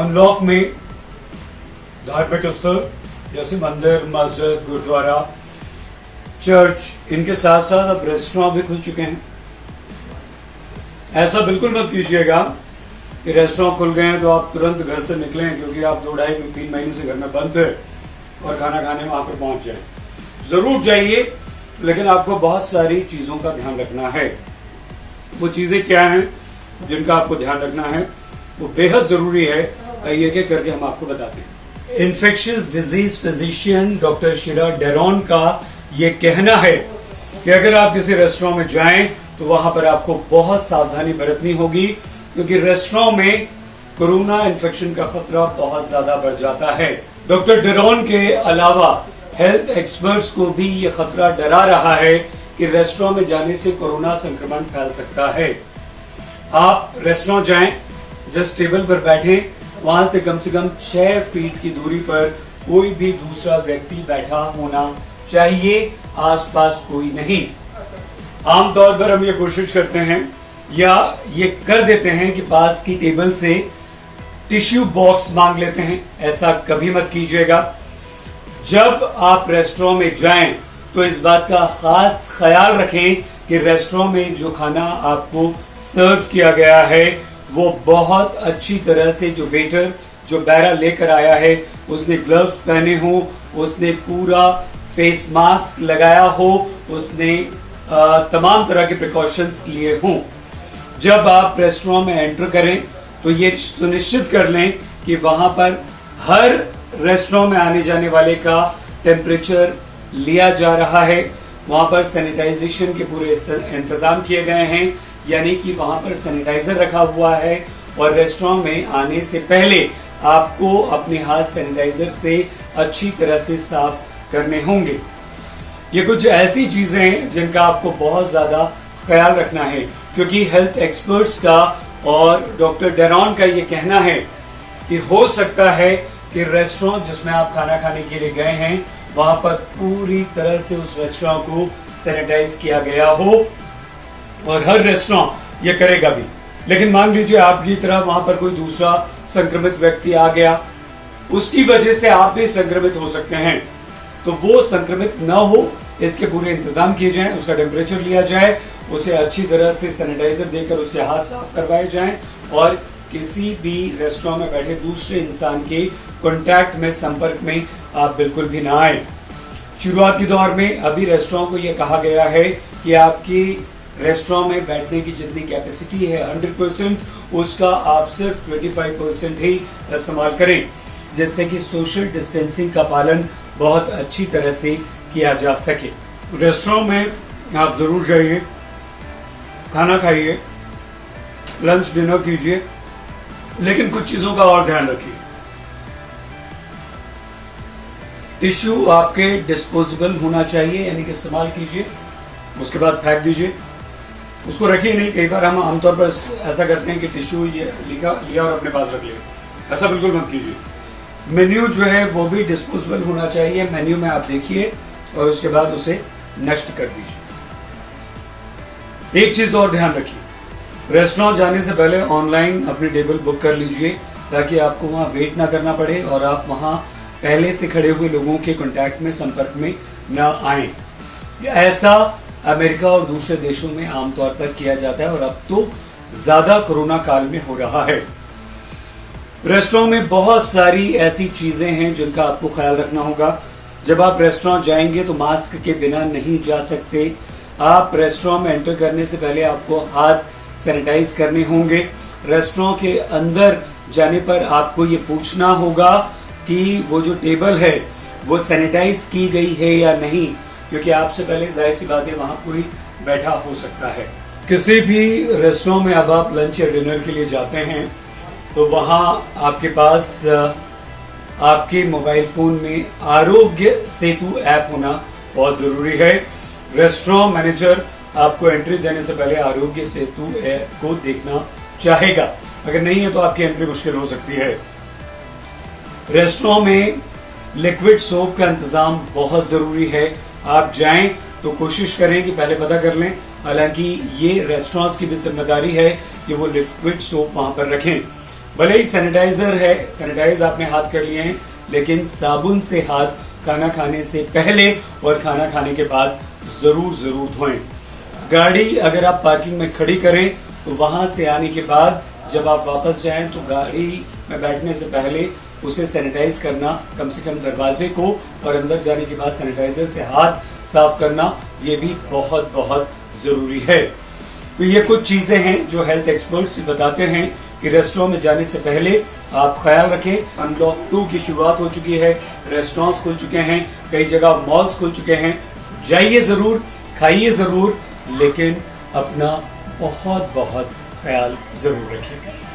Unlock में धार्मिक स्थल जैसे मंदिर, मस्जिद, गुरुद्वारा, चर्च, इनके साथ साथ अब रेस्टोरेंट भी खुल चुके हैं। ऐसा बिल्कुल मत कीजिएगा कि रेस्टोरेंट खुल गए हैं तो आप तुरंत घर से निकलें, क्योंकि आप 2-3 महीने से घर में बंद थे और खाना खाने वहाँ पर पहुँच जाए। ज़रूर जाइए, लेकिन आपको बहुत सारी चीज़ों का ध्यान रखना है। वो चीज़ें क्या हैं जिनका आपको ध्यान रखना है, वो बेहद ज़रूरी है। एक एक करके हम आपको बताते हैं। Infectious disease physician doctor Shira Doron का ये कहना है कि अगर आप किसी रेस्टोरेंट में जाएं तो वहां पर आपको बहुत सावधानी बरतनी होगी, क्योंकि रेस्टोरेंट में कोरोना इन्फेक्शन का खतरा बहुत ज्यादा बढ़ जाता है। डॉक्टर डोरोन के अलावा हेल्थ एक्सपर्ट्स को भी ये खतरा डरा रहा है कि रेस्टोरेंट में जाने से कोरोना संक्रमण फैल सकता है। आप रेस्टोरेंट जाएं, जिस टेबल पर बैठें वहां से कम 6 फीट की दूरी पर कोई भी दूसरा व्यक्ति बैठा होना चाहिए, आसपास कोई नहीं। आमतौर पर हम ये कोशिश करते हैं या ये कर देते हैं कि पास की टेबल से टिश्यू बॉक्स मांग लेते हैं। ऐसा कभी मत कीजिएगा। जब आप रेस्टोरेंट में जाएं तो इस बात का खास ख्याल रखें कि रेस्टोरेंट में जो खाना आपको सर्व किया गया है वो बहुत अच्छी तरह से, जो वेटर जो बैरा लेकर आया है उसने ग्लव्स पहने हो, उसने पूरा फेस मास्क लगाया हो, उसने तमाम तरह के प्रिकॉशंस लिए हों। जब आप रेस्टोरेंट में एंटर करें तो ये सुनिश्चित कर लें कि वहाँ पर हर रेस्टोरेंट में आने जाने वाले का टेम्परेचर लिया जा रहा है। वहाँ पर सैनिटाइजेशन के पूरे इंतज़ाम किए गए हैं, यानी कि वहाँ पर सैनिटाइजर रखा हुआ है और रेस्टोरेंट में आने से पहले आपको अपने हाथ सैनिटाइजर से अच्छी तरह से साफ करने होंगे। ये कुछ ऐसी चीज़ें हैं जिनका आपको बहुत ज़्यादा ख्याल रखना है, क्योंकि हेल्थ एक्सपर्ट्स का और डॉक्टर डोरोन का ये कहना है कि हो सकता है कि रेस्टोरेंट जिसमें आप खाना खाने के लिए गए हैं वहाँ पर पूरी तरह से उस रेस्टोरेंट को सैनिटाइज किया गया हो, और हर रेस्टोरेंट ये करेगा भी। लेकिन मान लीजिए आपकी तरह वहां पर कोई दूसरा संक्रमित व्यक्ति आ गया, उसकी वजह से आप भी संक्रमित हो सकते हैं। तो वो संक्रमित न हो इसके पूरे इंतजाम किए जाएं, उसका टेम्परेचर लिया जाए, उसे अच्छी तरह से सैनिटाइजर देकर उसके हाथ साफ करवाए जाएं, और किसी भी रेस्टोरेंट में बैठे दूसरे इंसान के कॉन्टैक्ट में, संपर्क में आप बिल्कुल भी ना आए। शुरुआती दौर में अभी रेस्टोरेंट को यह कहा गया है कि आपकी रेस्टोरेंट में बैठने की जितनी कैपेसिटी है 100%, उसका आप सिर्फ 25% ही इस्तेमाल करें, जिससे कि सोशल डिस्टेंसिंग का पालन बहुत अच्छी तरह से किया जा सके। रेस्टोरेंट में आप ज़रूर जाइए, खाना खाइए, लंच डिनर कीजिए, लेकिन कुछ चीज़ों का और ध्यान रखिए। टिश्यू आपके डिस्पोजेबल होना चाहिए, यानी कि इस्तेमाल कीजिए उसके बाद फेंक दीजिए, उसको रखिए नहीं। कई बार हम आमतौर पर ऐसा करते हैं कि टिश्यू ये लिया और अपने पास रख लिया, ऐसा बिल्कुल मत कीजिए। मेन्यू जो है वो भी डिस्पोजेबल होना चाहिए। मेन्यू में आप देखिए और उसके बाद उसे नष्ट कर दीजिए। एक चीज़ और ध्यान रखिए, रेस्टोरेंट जाने से पहले ऑनलाइन अपनी टेबल बुक कर लीजिए, ताकि आपको वहाँ वेट ना करना पड़े और आप वहाँ पहले से खड़े हुए लोगों के कॉन्टैक्ट में, संपर्क में ना आए। ऐसा अमेरिका और दूसरे देशों में आमतौर पर किया जाता है और अब तो ज्यादा कोरोना काल में हो रहा है। रेस्टोरेंट में बहुत सारी ऐसी चीजें हैं जिनका आपको ख्याल रखना होगा। जब आप रेस्टोरेंट जाएंगे तो मास्क के बिना नहीं जा सकते। आप रेस्टोरेंट में एंटर करने से पहले आपको हाथ सैनिटाइज करने होंगे। रेस्टोरेंट के अंदर जाने पर आपको ये पूछना होगा कि वो जो टेबल है वो सैनिटाइज की गई है या नहीं, क्योंकि आपसे पहले जाहिर सी बात है वहाँ कोई बैठा हो सकता है। किसी भी रेस्टोरेंट में अब आप लंच या डिनर के लिए जाते हैं तो वहाँ आपके पास आपके मोबाइल फ़ोन में आरोग्य सेतु ऐप होना बहुत ज़रूरी है। रेस्टोरेंट मैनेजर आपको एंट्री देने से पहले आरोग्य सेतु ऐप को देखना चाहेगा, अगर नहीं है तो आपकी एंट्री मुश्किल हो सकती है। रेस्टोरेंट में लिक्विड सोप का इंतज़ाम बहुत ज़रूरी है। आप जाएं तो कोशिश करें कि पहले पता कर लें, हालांकि ये रेस्टोरेंट्स की भी जिम्मेदारी है कि वो लिक्विड सोप वहाँ पर रखें। भले ही सैनिटाइजर है, सैनिटाइज आपने हाथ कर लिए हैं, लेकिन साबुन से हाथ खाना खाने से पहले और खाना खाने के बाद जरूर धोएं। गाड़ी अगर आप पार्किंग में खड़ी करें तो वहां से आने के बाद जब आप वापस जाएं तो गाड़ी में बैठने से पहले उसे सैनिटाइज करना, कम से कम दरवाजे को, और अंदर जाने के बाद सैनिटाइजर से हाथ साफ करना, ये भी बहुत जरूरी है। तो ये कुछ चीजें हैं जो हेल्थ एक्सपर्ट्स बताते हैं कि रेस्टोरेंट में जाने से पहले आप ख्याल रखें। अनलॉक 2 की शुरुआत हो चुकी है, रेस्टोरेंट्स खुल चुके हैं, कई जगह मॉल्स खुल चुके हैं। जाइए जरूर, खाइए जरूर, लेकिन अपना बहुत ख्याल जरूर रखिएगा।